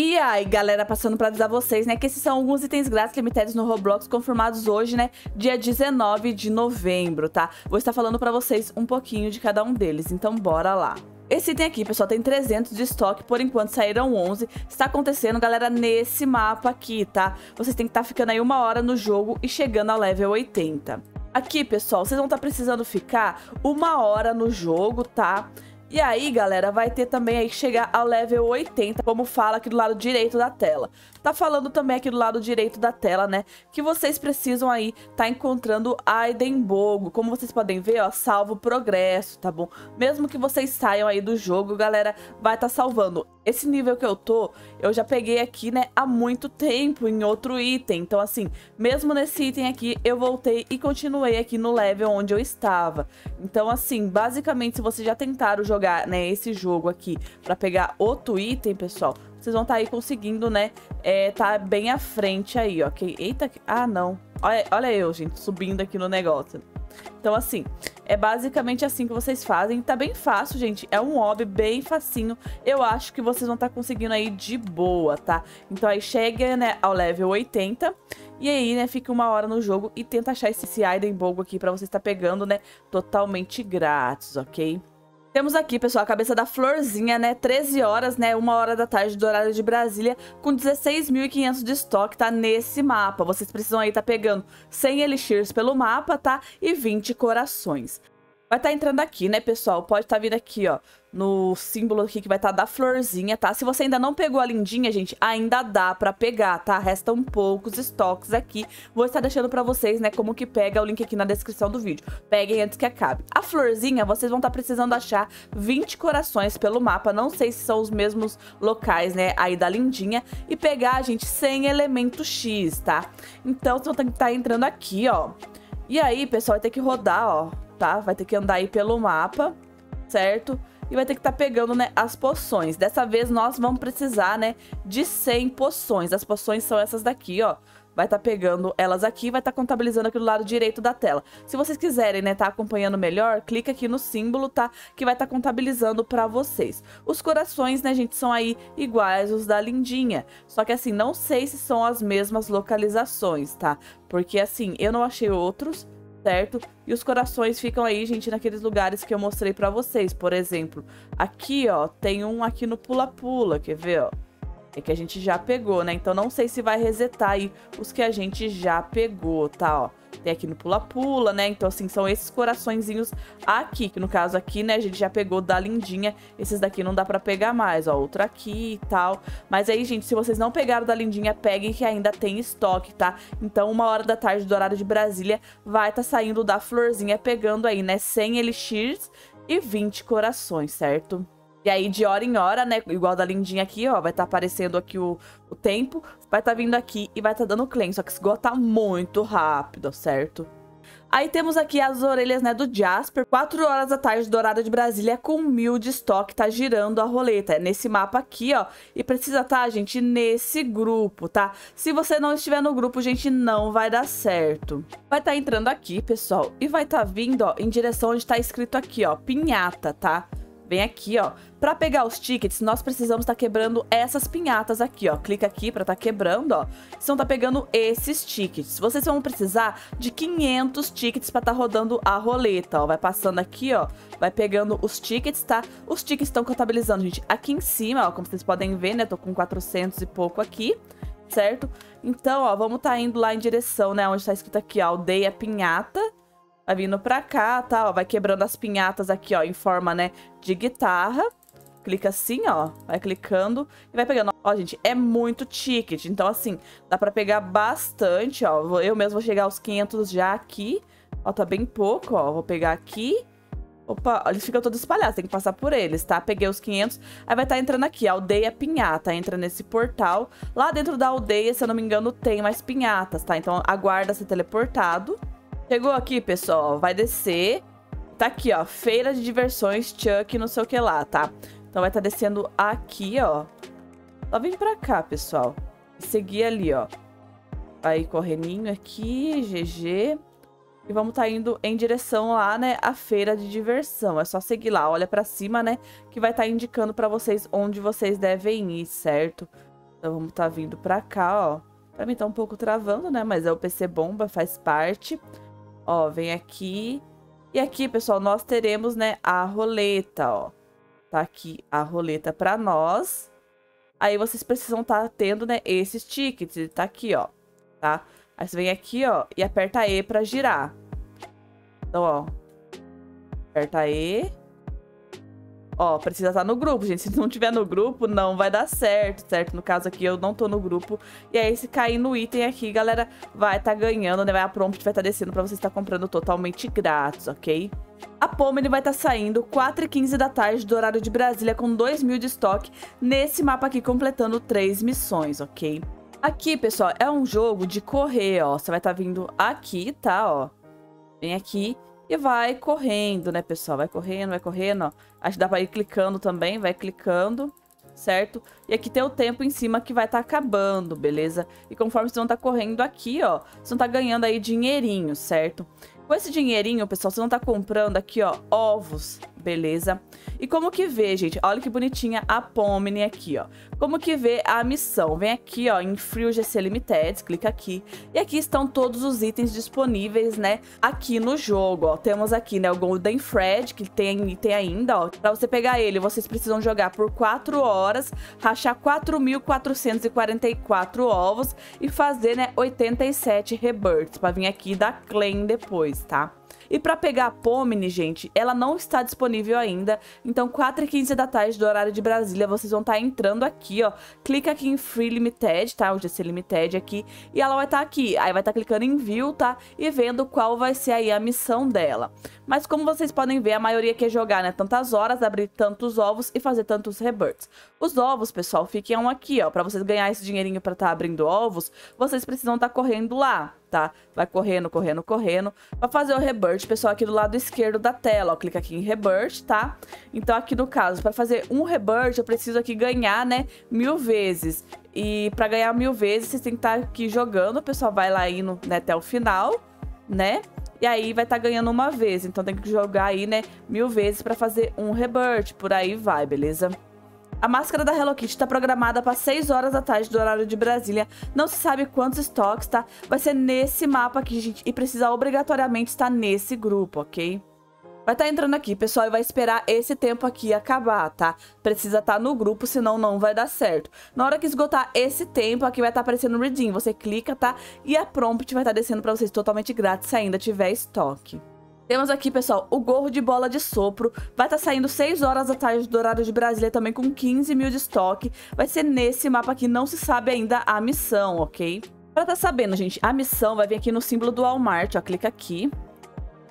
E aí, galera, passando pra avisar vocês, né, que esses são alguns itens grátis limitados no Roblox, confirmados hoje, né, dia 19 de novembro, tá? Vou estar falando pra vocês um pouquinho de cada um deles, então bora lá. Esse item aqui, pessoal, tem 300 de estoque, por enquanto saíram 11. Está acontecendo, galera, nesse mapa aqui, tá? Vocês têm que estar ficando aí 1 hora no jogo e chegando ao level 80. Aqui, pessoal, vocês vão estar precisando ficar 1 hora no jogo, tá? E aí, galera, vai ter também aí que chegar ao level 80, como fala aqui do lado direito da tela. Tá falando também aqui do lado direito da tela, né, que vocês precisam aí tá encontrando Aidenbogo. Como vocês podem ver, ó, salva o progresso, tá bom? Mesmo que vocês saiam aí do jogo, galera, vai tá salvando. Esse nível que eu tô, eu já peguei aqui, né, há muito tempo em outro item. Então, assim, mesmo nesse item aqui, eu voltei e continuei aqui no level onde eu estava. Então, assim, basicamente, se vocês já tentaram jogar, né, esse jogo aqui pra pegar outro item, pessoal, vocês vão estar aí conseguindo, né, tá bem à frente aí, ok? Eita, ah, não. Olha eu, gente, subindo aqui no negócio. Então, assim, é basicamente assim que vocês fazem. Tá bem fácil, gente. É um hobby bem facinho. Eu acho que vocês vão estar conseguindo aí de boa, tá? Então aí chega, né, ao level 80. E aí, né, fica 1 hora no jogo e tenta achar esse Aidenbogo aqui pra vocês estar pegando, né, totalmente grátis, ok? Temos aqui, pessoal, a cabeça da florzinha, né, 13 horas, né, 1 hora da tarde do horário de Brasília, com 16.500 de estoque, tá, nesse mapa. Vocês precisam aí tá pegando 100 elixirs pelo mapa, tá, e 20 corações. Vai tá entrando aqui, né, pessoal, pode tá vindo aqui, ó, no símbolo aqui que vai estar da florzinha, tá? Se você ainda não pegou a lindinha, gente, ainda dá pra pegar, tá? Restam poucos estoques aqui. Vou estar deixando pra vocês, né, como que pega, o link aqui na descrição do vídeo. Peguem antes que acabe. A florzinha, vocês vão estar precisando achar 20 corações pelo mapa. Não sei se são os mesmos locais, né, aí da lindinha. E pegar, gente, 100 elementos X, tá? Então, vocês vão estar entrando aqui, ó. E aí, pessoal, vai ter que rodar, ó, tá? Vai ter que andar aí pelo mapa, certo? E vai ter que estar pegando, né, as poções. Dessa vez nós vamos precisar, né, de 100 poções. As poções são essas daqui, ó. Vai estar pegando elas aqui, vai estar contabilizando aqui do lado direito da tela. Se vocês quiserem, né, tá acompanhando melhor, clica aqui no símbolo, tá? Que vai estar contabilizando pra vocês. Os corações, né, gente, são aí iguais os da lindinha. Só que, assim, não sei se são as mesmas localizações, tá? Porque, assim, eu não achei outros, certo? E os corações ficam aí, gente, naqueles lugares que eu mostrei pra vocês. Por exemplo, aqui, ó, tem um aqui no pula-pula, quer ver, ó? É que a gente já pegou, né? Então não sei se vai resetar aí os que a gente já pegou, tá, ó? Tem aqui no pula-pula, né? Então, assim, são esses coraçõezinhos aqui, que no caso aqui, né, a gente já pegou da lindinha. Esses daqui não dá pra pegar mais, ó, outro aqui e tal. Mas aí, gente, se vocês não pegaram da lindinha, peguem que ainda tem estoque, tá? Então, 1 hora da tarde do horário de Brasília, vai tá saindo da florzinha, pegando aí, né, 100 elixirs e 20 corações, certo? E aí, de hora em hora, né, igual da lindinha aqui, ó, vai tá aparecendo aqui o tempo, vai tá vindo aqui e vai tá dando claim, só que esgota muito rápido, certo? Aí temos aqui as orelhas, né, do Jasper, 4 horas da tarde do horário de Brasília, com 1.000 de estoque, tá girando a roleta, é nesse mapa aqui, ó, e precisa tá, gente, nesse grupo, tá? Se você não estiver no grupo, gente, não vai dar certo. Vai tá entrando aqui, pessoal, e vai tá vindo, ó, em direção onde tá escrito aqui, ó, pinhata, tá? Vem aqui, ó. Pra pegar os tickets, nós precisamos tá quebrando essas pinhatas aqui, ó. Clica aqui pra tá quebrando, ó. Vocês vão tá pegando esses tickets. Vocês vão precisar de 500 tickets pra tá rodando a roleta, ó. Vai passando aqui, ó. Vai pegando os tickets, tá? Os tickets estão contabilizando, gente, aqui em cima, ó. Como vocês podem ver, né? Tô com 400 e pouco aqui, certo? Então, ó, vamos tá indo lá em direção, né? Onde tá escrito aqui, ó, aldeia pinhata. Vai vindo pra cá, tá? Ó, vai quebrando as pinhatas aqui, ó, em forma, né, de guitarra. Clica assim, ó. Vai clicando e vai pegando. Ó, gente, é muito ticket. Então, assim, dá pra pegar bastante, ó. Eu mesmo vou chegar aos 500 já aqui. Ó, tá bem pouco, ó. Vou pegar aqui. Opa, eles ficam todos espalhados, tem que passar por eles, tá? Peguei os 500, aí vai tá entrando aqui, aldeia pinhata, entra nesse portal. Lá dentro da aldeia, se eu não me engano, tem mais pinhatas, tá? Então, aguarda ser teleportado. Chegou aqui, pessoal, vai descer. Tá aqui, ó, feira de diversões, Chuck, não sei o que lá, tá? Então vai tá descendo aqui, ó. Só vem pra cá, pessoal. E seguir ali, ó. Aí, correninho aqui, GG. E vamos tá indo em direção lá, né, à feira de diversão. É só seguir lá, olha pra cima, né, que vai tá indicando pra vocês onde vocês devem ir, certo? Então vamos estar vindo pra cá, ó. Pra mim tá um pouco travando, né? Mas é o PC bomba, faz parte. Ó, vem aqui. E aqui, pessoal, nós teremos, né, a roleta, ó. Tá aqui a roleta pra nós. Aí vocês precisam estar tendo, né, esses tickets. Ele tá aqui, ó. Tá? Aí você vem aqui, ó, e aperta E pra girar. Então, ó. Aperta E. Ó, precisa estar no grupo, gente. Se não tiver no grupo, não vai dar certo, certo? No caso aqui, eu não tô no grupo. E aí, se cair no item aqui, galera, vai tá ganhando, né? A prompt vai tá descendo pra você estar comprando totalmente grátis, ok? A Pomni vai estar saindo 4h15 da tarde do horário de Brasília com 2.000 de estoque nesse mapa aqui, completando 3 missões, ok? Aqui, pessoal, é um jogo de correr, ó. Você vai tá vindo aqui, tá, ó. Vem aqui. E vai correndo, né, pessoal? Vai correndo, ó. Acho que dá pra ir clicando também, vai clicando, certo? E aqui tem o tempo em cima que vai estar acabando, beleza? E conforme vocês vão estar correndo aqui, ó, vocês vão estar ganhando aí dinheirinho, certo? Com esse dinheirinho, pessoal, vocês vão estar comprando aqui, ó, ovos, beleza? E como que vê, gente? Olha que bonitinha a Pomni aqui, ó. Como que vê a missão? Vem aqui, ó, em Free GC Limited, clica aqui. E aqui estão todos os itens disponíveis, né, aqui no jogo, ó. Temos aqui, né, o Golden Fred, que tem item ainda, ó. Pra você pegar ele, vocês precisam jogar por 4 horas, rachar 4.444 ovos e fazer, né, 87 rebirths, pra vir aqui e dar claim depois. Tá? E pra pegar a Pomni, gente, ela não está disponível ainda. Então 4h15 da tarde do horário de Brasília, vocês vão estar entrando aqui, ó. Clica aqui em Free Limited, tá? O GC Limited aqui. E ela vai estar aqui. Aí vai estar clicando em View, tá? E vendo qual vai ser aí a missão dela. Mas como vocês podem ver, a maioria quer jogar, né? Tantas horas, abrir tantos ovos e fazer tantos rebirths. Os ovos, pessoal, ficam aqui, ó. Pra vocês ganhar esse dinheirinho pra estar abrindo ovos, vocês precisam estar correndo lá, tá? Vai correndo, correndo, correndo. Pra fazer o rebirth, pessoal, aqui do lado esquerdo da tela, ó, clica aqui em rebirth, tá? Então aqui no caso, pra fazer um rebirth, eu preciso aqui ganhar, né, 1000 vezes. E pra ganhar 1000 vezes, vocês têm que estar aqui jogando, o pessoal vai lá indo, né, até o final, né? E aí vai estar ganhando uma vez, então tem que jogar aí, né, 1000 vezes pra fazer um rebirth, por aí vai, beleza? A máscara da Hello Kitty está programada para 6 horas da tarde do horário de Brasília. Não se sabe quantos estoques, tá? Vai ser nesse mapa aqui, gente. E precisa obrigatoriamente estar nesse grupo, ok? Vai estar entrando aqui, pessoal, e vai esperar esse tempo aqui acabar, tá? Precisa estar no grupo, senão não vai dar certo. Na hora que esgotar esse tempo, aqui vai estar aparecendo o redeem. Você clica, tá? E a prompt vai estar descendo para vocês totalmente grátis se ainda tiver estoque. Temos aqui, pessoal, o gorro de bola de sopro. Vai estar saindo 6 horas da tarde do horário de Brasília, também com 15.000 de estoque. Vai ser nesse mapa aqui, não se sabe ainda a missão, ok? Pra tá sabendo, gente, a missão vai vir aqui no símbolo do Walmart, ó, clica aqui.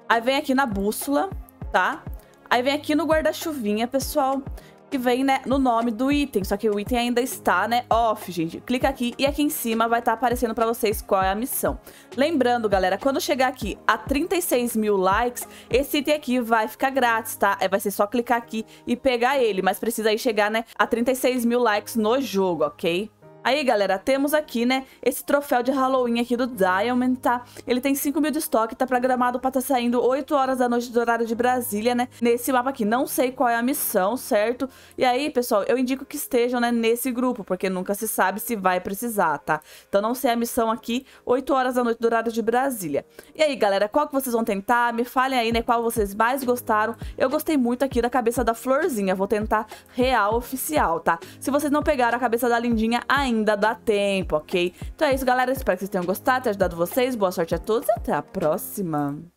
Aí vem aqui na bússola, tá? Aí vem aqui no guarda-chuvinha, pessoal, que vem, né, no nome do item. Só que o item ainda está, né, off, gente. Clica aqui e aqui em cima vai estar aparecendo pra vocês qual é a missão. Lembrando, galera, quando chegar aqui a 36.000 likes, esse item aqui vai ficar grátis, tá? Vai ser só clicar aqui e pegar ele, mas precisa aí chegar, né, a 36.000 likes no jogo, ok? Aí, galera, temos aqui, né, esse troféu de Halloween aqui do Diamond, tá? Ele tem 5.000 de estoque, tá programado pra tá saindo 8 horas da noite do horário de Brasília, né? Nesse mapa aqui, não sei qual é a missão, certo? E aí, pessoal, eu indico que estejam, né, nesse grupo, porque nunca se sabe se vai precisar, tá? Então não sei a missão aqui, 8 horas da noite do horário de Brasília. E aí, galera, qual que vocês vão tentar? Me falem aí, né, qual vocês mais gostaram. Eu gostei muito aqui da cabeça da florzinha, vou tentar real oficial, tá? Se vocês não pegaram a cabeça da lindinha ainda dá tempo, ok? Então é isso, galera. Espero que vocês tenham gostado, ter ajudado vocês. Boa sorte a todos e até a próxima!